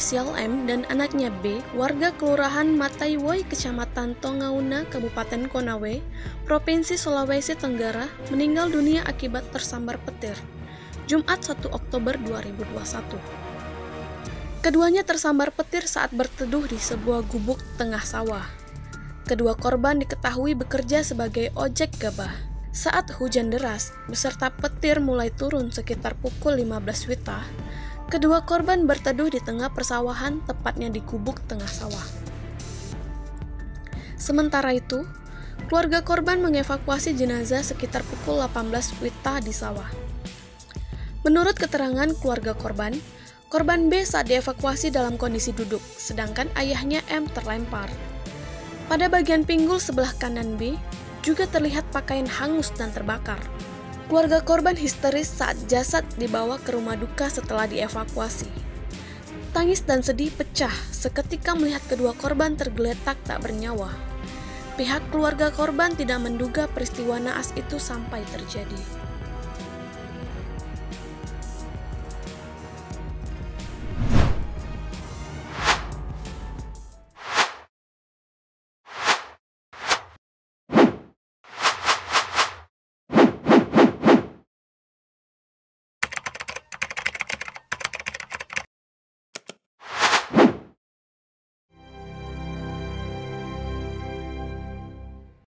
berinisial M dan anaknya B, warga Kelurahan Mataiwoi, Kecamatan Tongauna, Kabupaten Konawe, Provinsi Sulawesi Tenggara, meninggal dunia akibat tersambar petir, Jumat 1 Oktober 2021. Keduanya tersambar petir saat berteduh di sebuah gubuk tengah sawah. Kedua korban diketahui bekerja sebagai ojek gabah. Saat hujan deras, beserta petir mulai turun sekitar pukul 15 Wita, kedua korban berteduh di tengah persawahan, tepatnya di gubuk tengah sawah. Sementara itu, keluarga korban mengevakuasi jenazah sekitar pukul 18 Wita di sawah. Menurut keterangan keluarga korban, korban B saat dievakuasi dalam kondisi duduk, sedangkan ayahnya M terlempar. Pada bagian pinggul sebelah kanan B, juga terlihat pakaian hangus dan terbakar. Keluarga korban histeris saat jasad dibawa ke rumah duka setelah dievakuasi. Tangis dan sedih pecah seketika melihat kedua korban tergeletak tak bernyawa. Pihak keluarga korban tidak menduga peristiwa naas itu sampai terjadi.